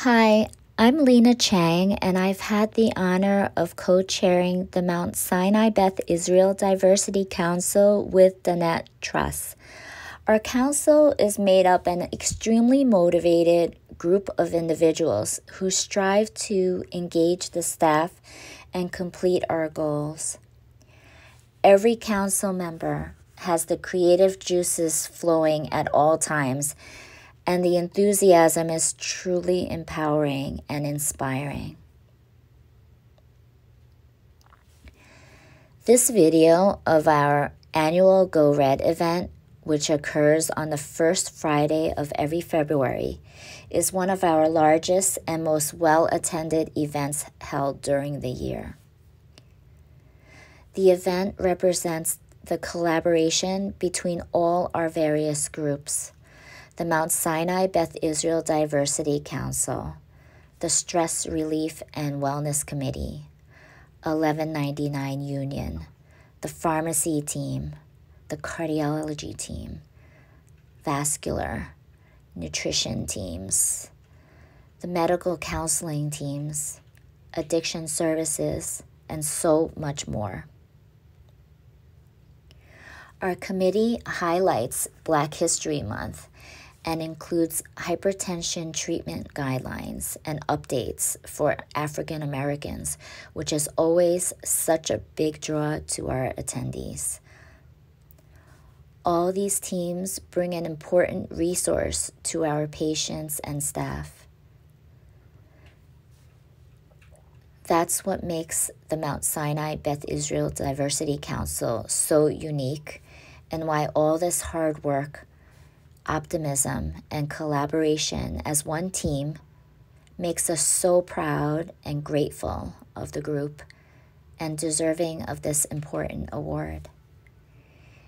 Hi, I'm Lena Chang, and I've had the honor of co-chairing the Mount Sinai Beth Israel Diversity Council with Danette Trust. Our council is made up of an extremely motivated group of individuals who strive to engage the staff and complete our goals. Every council member has the creative juices flowing at all times, and the enthusiasm is truly empowering and inspiring. This video of our annual Go Red event, which occurs on the first Friday of every February, is one of our largest and most well-attended events held during the year. The event represents the collaboration between all our various groups: the Mount Sinai Beth Israel Diversity Council, the Stress Relief and Wellness Committee, 1199 Union, the Pharmacy Team, the Cardiology Team, Vascular, Nutrition Teams, the Medical Counseling Teams, Addiction Services, and so much more. Our committee highlights Black History Month and includes hypertension treatment guidelines and updates for African Americans, which is always such a big draw to our attendees. All these teams bring an important resource to our patients and staff. That's what makes the Mount Sinai Beth Israel Diversity Council so unique, and why all this hard work, optimism, and collaboration as one team makes us so proud and grateful of the group and deserving of this important award.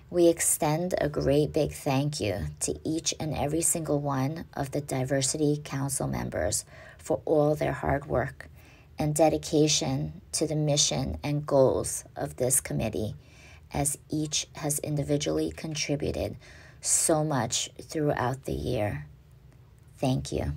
We extend a great big thank you to each and every single one of the Diversity Council members for all their hard work and dedication to the mission and goals of this committee, as each has individually contributed so much throughout the year. Thank you.